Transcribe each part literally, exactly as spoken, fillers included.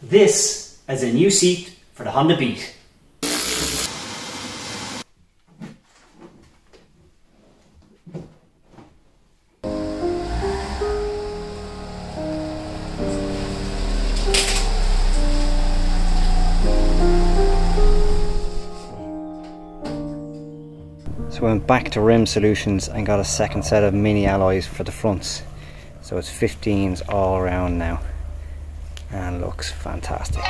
This is a new seat for the Honda Beat. So I went back to Rim Solutions and got a second set of mini alloys for the fronts. So it's fifteens all around now and looks fantastic.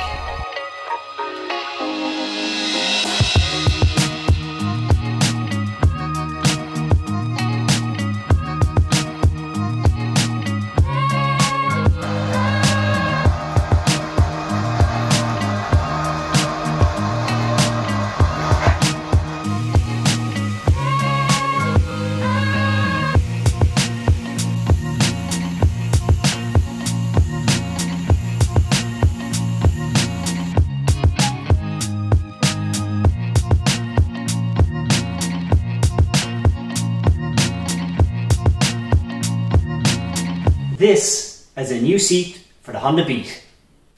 This is a new seat for the Honda Beat.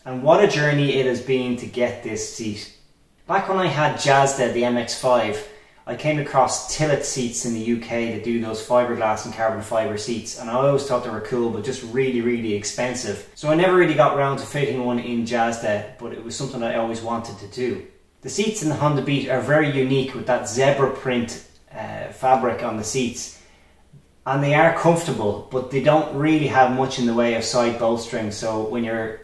And what a journey it has been to get this seat. Back when I had Jazda, the M X five, I came across Tillett seats in the U K that do those fiberglass and carbon fiber seats. And I always thought they were cool, but just really, really expensive. So I never really got around to fitting one in Jazda, but it was something I always wanted to do. The seats in the Honda Beat are very unique with that zebra print uh, fabric on the seats. And they are comfortable, but they don't really have much in the way of side bolstering, so when you're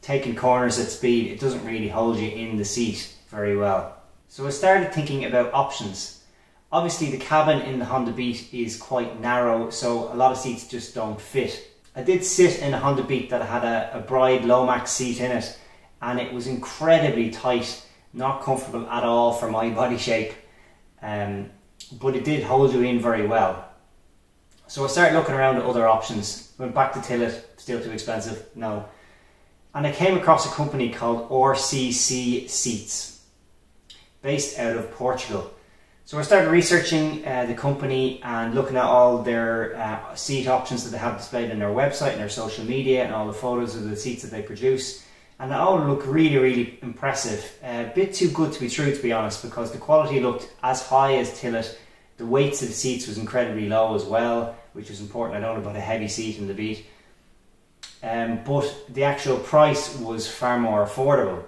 taking corners at speed, it doesn't really hold you in the seat very well. So I started thinking about options. Obviously the cabin in the Honda Beat is quite narrow, so a lot of seats just don't fit. I did sit in a Honda Beat that had a, a Bride Lomax seat in it, and it was incredibly tight, not comfortable at all for my body shape, um, but it did hold you in very well. So I started looking around at other options, went back to Tillett, still too expensive, no. And I came across a company called R C C Seats, based out of Portugal. So I started researching uh, the company and looking at all their uh, seat options that they have displayed on their website and their social media and all the photos of the seats that they produce. And they all look really, really impressive. A bit too good to be true, to be honest, because the quality looked as high as Tillett. The weights of the seats was incredibly low as well, which was important. I don't know about a heavy seat in the Beat. Um, but the actual price was far more affordable.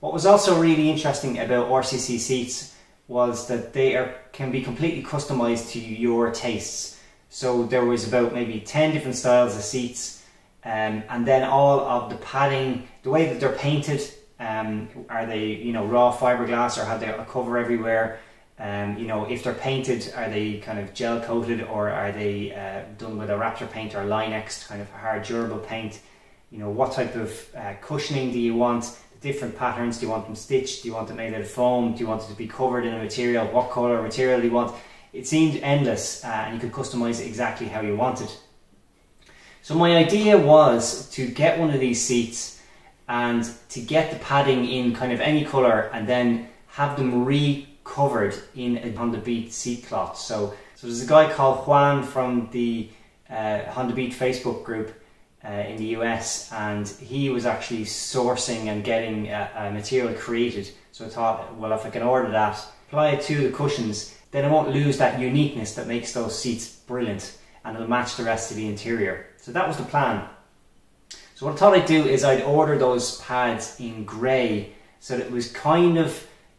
What was also really interesting about R C C Seats was that they are can be completely customized to your tastes. So there was about maybe ten different styles of seats, um, and then all of the padding, the way that they're painted, um, are they you know raw fiberglass or have they a cover everywhere? Um, you know, if they're painted, are they kind of gel coated or are they uh, done with a Raptor paint or Line-X kind of hard durable paint? You know, what type of uh, cushioning do you want? The different patterns, do you want them stitched? Do you want them made out of foam? Do you want it to be covered in a material? What colour material do you want? It seemed endless, uh, and you could customise exactly how you wanted. So my idea was to get one of these seats and to get the padding in kind of any colour and then have them re covered in a Honda Beat seat cloth. So, so there's a guy called Juan from the uh, Honda Beat Facebook group uh, in the U S, and he was actually sourcing and getting a, a material created. So I thought, well, if I can order that, apply it to the cushions, then I won't lose that uniqueness that makes those seats brilliant, and it'll match the rest of the interior. So that was the plan. So what I thought I'd do is I'd order those pads in grey, so that it was kind of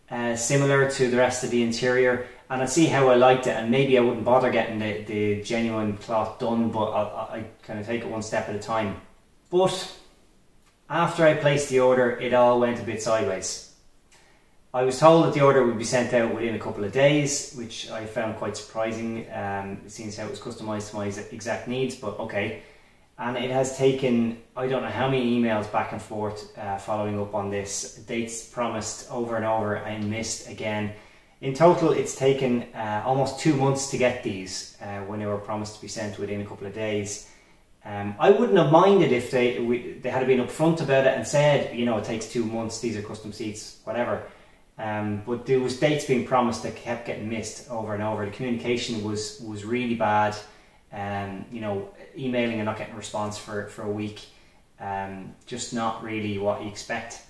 Uh, similar to the rest of the interior, and I'd see how I liked it, and maybe I wouldn't bother getting the, the genuine cloth done, but I kind of take it one step at a time. But after I placed the order, it all went a bit sideways. I was told that the order would be sent out within a couple of days, which I found quite surprising, um, since how it was customised to my exact needs, but okay. And it has taken, I don't know how many emails back and forth uh, following up on this. Dates promised over and over and missed again. In total, it's taken uh, almost two months to get these uh, when they were promised to be sent within a couple of days. Um, I wouldn't have minded if they, we, they had been upfront about it and said, you know, it takes two months, these are custom seats, whatever. Um, but there was dates being promised that kept getting missed over and over. The communication was, was really bad. Um, you know, emailing and not getting a response for, for a week, um, just not really what you expect.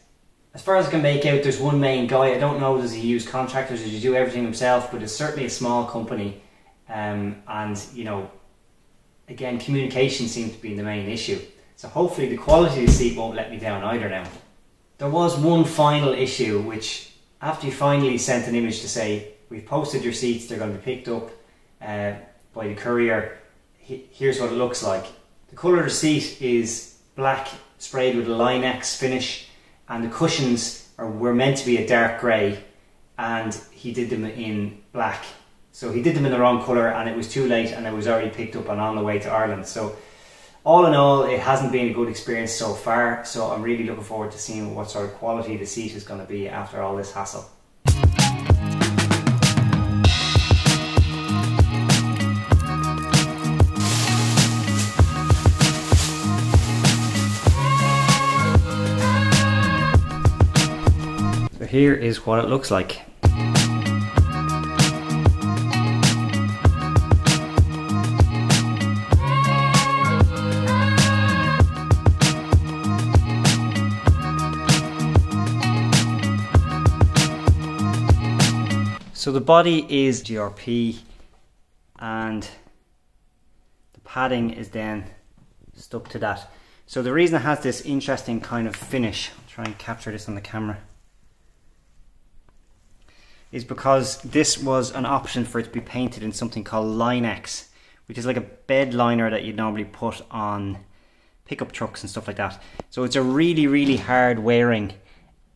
As far as I can make out, there's one main guy. I don't know, does he use contractors, does he do everything himself, but it's certainly a small company, um, and you know, again, communication seems to be the main issue. So hopefully the quality of the seat won't let me down either now. There was one final issue, which after you finally sent an image to say, we've posted your seats, they're going to be picked up uh, by the courier, here's what it looks like. The colour of the seat is black sprayed with a Line-X finish, and the cushions are, were meant to be a dark grey, and he did them in black. So he did them in the wrong colour, and it was too late, and it was already picked up and on the way to Ireland. So all in all, it hasn't been a good experience so far, so I'm really looking forward to seeing what sort of quality the seat is going to be after all this hassle. So here is what it looks like. So the body is G R P, and the padding is then stuck to that. So the reason it has this interesting kind of finish, I'll try and capture this on the camera, is because this was an option for it to be painted in something called Line-X, which is like a bed liner that you'd normally put on pickup trucks and stuff like that. So it's a really, really hard wearing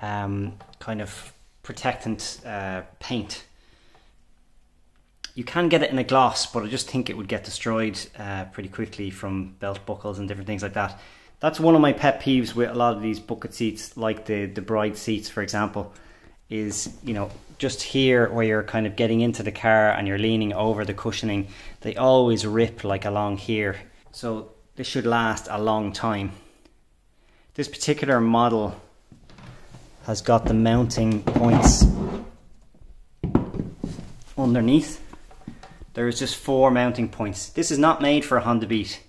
um, kind of protectant uh, paint. You can get it in a gloss, but I just think it would get destroyed uh, pretty quickly from belt buckles and different things like that. That's one of my pet peeves with a lot of these bucket seats, like the, the Bride seats, for example, is, you know, just here where you're kind of getting into the car and you're leaning over the cushioning, they always rip like along here. So this should last a long time. This particular model has got the mounting points underneath. There is just four mounting points. This is not made for a Honda Beat,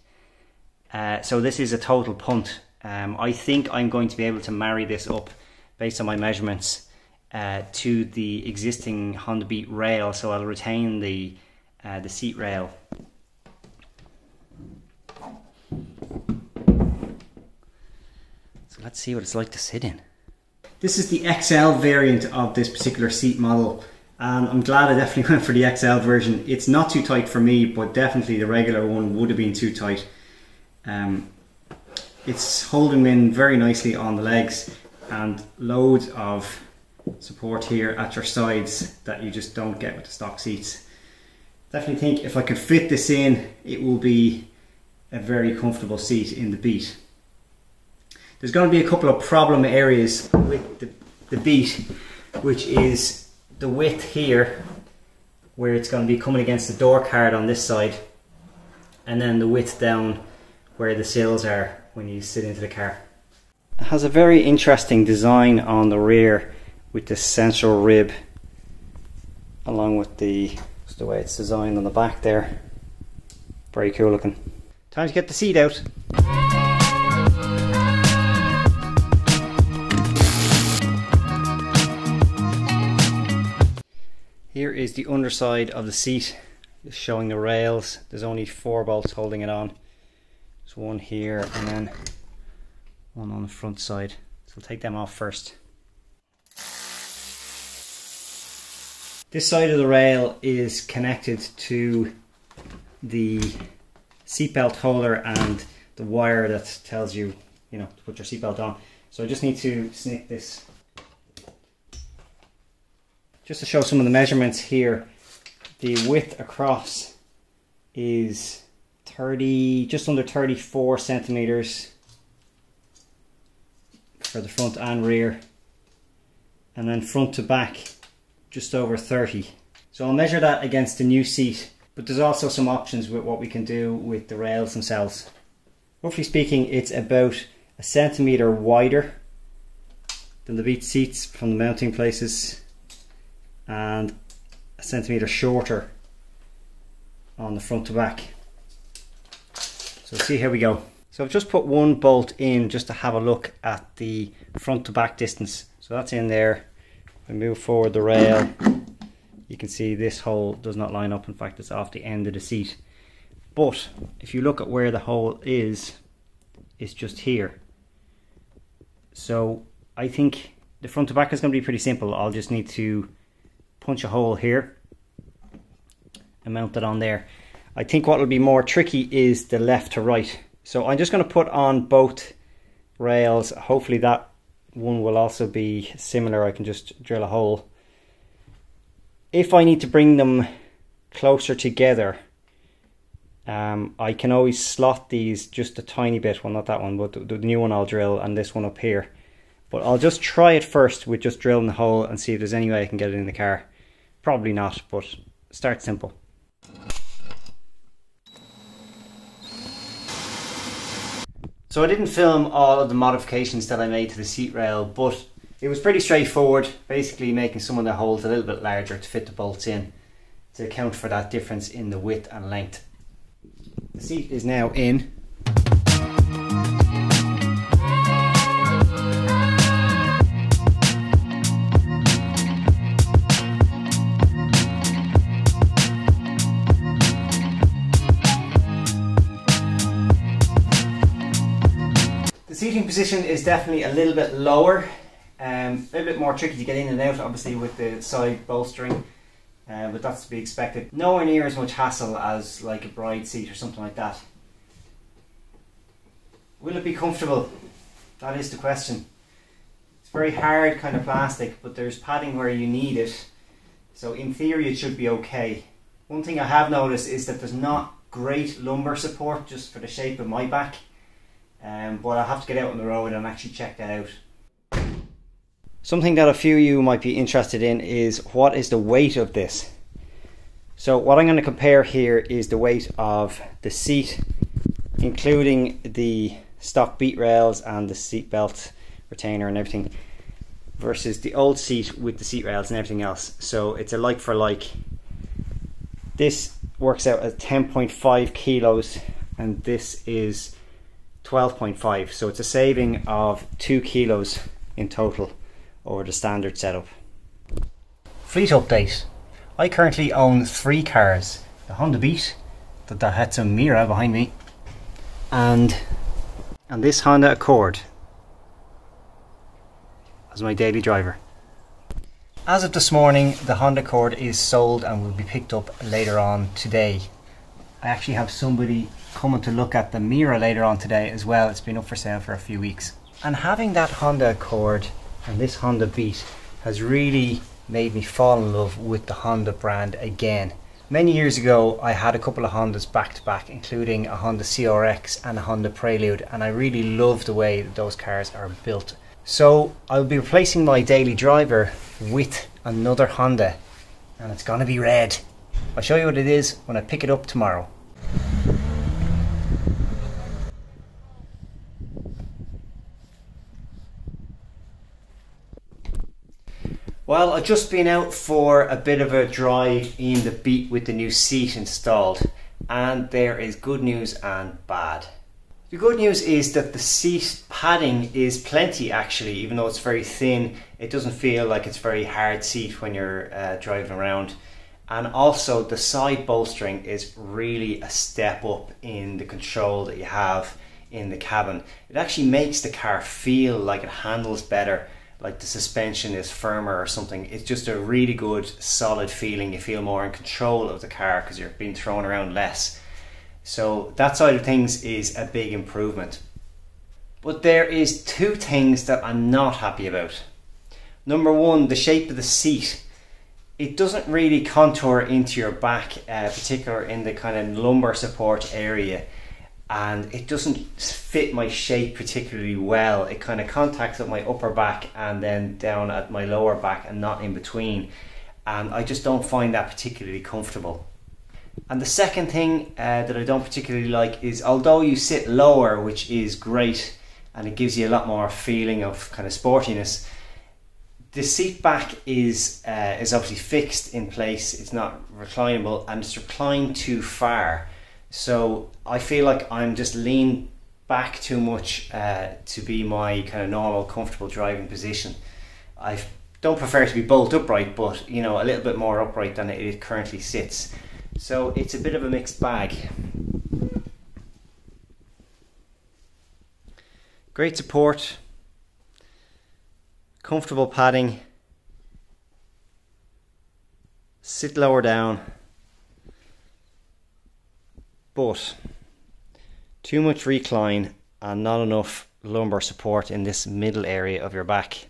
uh, so this is a total punt. Um, I think I'm going to be able to marry this up based on my measurements uh, to the existing Honda Beat rail, so I'll retain the uh, the seat rail. So let's see what it's like to sit in. This is the X L variant of this particular seat model, and I'm glad I definitely went for the X L version. It's not too tight for me, but definitely the regular one would have been too tight. Um, it's holding in very nicely on the legs, and loads of support here at your sides that you just don't get with the stock seats. Definitely think if I could fit this in, it will be a very comfortable seat in the Beat. There's going to be a couple of problem areas with the, the Beat, which is the width here, where it's going to be coming against the door card on this side, and then the width down where the sills are when you sit into the car. It has a very interesting design on the rear with the central rib, along with the, just the way it's designed on the back there. Very cool looking. Time to get the seat out. Here is the underside of the seat, just showing the rails. There's only four bolts holding it on. There's one here and then one on the front side. So we'll take them off first. This side of the rail is connected to the seatbelt holder and the wire that tells you, you know, to put your seatbelt on. So I just need to snip this. Just to show some of the measurements here, the width across is thirty, just under thirty-four centimeters for the front and rear, and then front to back just over thirty. So I'll measure that against the new seat, but there's also some options with what we can do with the rails themselves. Roughly speaking, it's about a centimeter wider than the Beat seats from the mounting places, and a centimetre shorter on the front to back. So see how we go. So I've just put one bolt in just to have a look at the front to back distance. So that's in there. If I move forward the rail, you can see this hole does not line up. In fact, it's off the end of the seat. But if you look at where the hole is, it's just here. So I think the front to back is going to be pretty simple. I'll just need to punch a hole here and mount it on there. I think what will be more tricky is the left to right. So I'm just going to put on both rails. Hopefully that one will also be similar. I can just drill a hole. If I need to bring them closer together, um, I can always slot these just a tiny bit. Well, not that one, but the, the new one I'll drill, and this one up here. But I'll just try it first with just drilling the hole and see if there's any way I can get it in the car. Probably not, but start simple. So I didn't film all of the modifications that I made to the seat rail, but it was pretty straightforward, basically making some of the holes a little bit larger to fit the bolts in, to account for that difference in the width and length. The seat is now in. Seating position is definitely a little bit lower, um, a little bit more tricky to get in and out, obviously, with the side bolstering, uh, but that's to be expected. Nowhere near as much hassle as like a Bride seat or something like that. Will it be comfortable? That is the question. It's very hard kind of plastic, but there's padding where you need it, so in theory it should be okay. One thing I have noticed is that there's not great lumbar support just for the shape of my back. Um, but I'll have to get out on the road and actually check that out. Something that a few of you might be interested in is what is the weight of this. So what I'm going to compare here is the weight of the seat, including the stock beat rails and the seat belt retainer and everything, versus the old seat with the seat rails and everything else. So it's a like for like. This works out at ten point five kilos and this is twelve point five, so it's a saving of two kilos in total over the standard setup. Fleet update. I currently own three cars: the Honda Beat, the Daihatsu Mira behind me, and and this Honda Accord as my daily driver. As of this morning, the Honda Accord is sold and will be picked up later on today. I actually have somebody coming to look at the Mira later on today as well. It's been up for sale for a few weeks. And having that Honda Accord and this Honda Beat has really made me fall in love with the Honda brand again. Many years ago, I had a couple of Hondas back to back, including a Honda C R X and a Honda Prelude, and I really love the way that those cars are built. So I'll be replacing my daily driver with another Honda, and it's gonna be red. I'll show you what it is when I pick it up tomorrow. Well, I've just been out for a bit of a drive in the Beat with the new seat installed, and there is good news and bad. The good news is that the seat padding is plenty actually. Even though it's very thin, it doesn't feel like it's a very hard seat when you're uh, driving around. And also the side bolstering is really a step up in the control that you have in the cabin. It actually makes the car feel like it handles better, like the suspension is firmer or something. It's just a really good solid feeling. You feel more in control of the car because you're being thrown around less. So that side of things is a big improvement. But there is two things that I'm not happy about. Number one, the shape of the seat. It doesn't really contour into your back, uh, particularly in the kind of lumbar support area, and it doesn't fit my shape particularly well. It kind of contacts at my upper back and then down at my lower back and not in between, and I just don't find that particularly comfortable. And the second thing uh, that I don't particularly like is, although you sit lower, which is great and it gives you a lot more feeling of kind of sportiness, the seat back is uh, is obviously fixed in place. It's not reclinable, and it's reclined too far. So I feel like I'm just leaned back too much uh, to be my kind of normal comfortable driving position. I don't prefer to be bolt upright, but you know, a little bit more upright than it currently sits. So it's a bit of a mixed bag. Great support, comfortable padding, sit lower down, but too much recline and not enough lumbar support in this middle area of your back.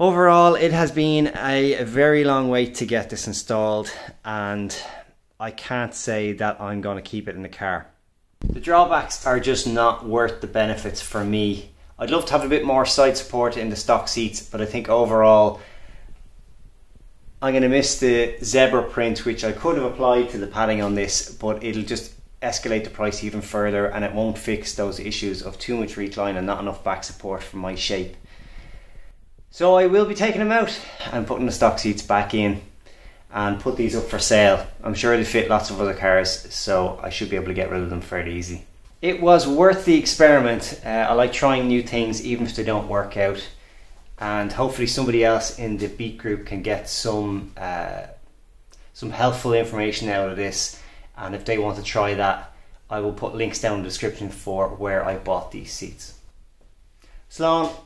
Overall, it has been a very long wait to get this installed, and I can't say that I'm going to keep it in the car. The drawbacks are just not worth the benefits for me. I'd love to have a bit more side support in the stock seats, but I think overall I'm going to miss the zebra print, which I could have applied to the padding on this, but it'll just escalate the price even further, and it won't fix those issues of too much recline and not enough back support for my shape. So I will be taking them out and putting the stock seats back in and put these up for sale. I'm sure they fit lots of other cars, so I should be able to get rid of them fairly easy. It was worth the experiment. Uh, I like trying new things even if they don't work out, and hopefully somebody else in the Beat group can get some uh, some helpful information out of this, and if they want to try that, I will put links down in the description for where I bought these seats. So long.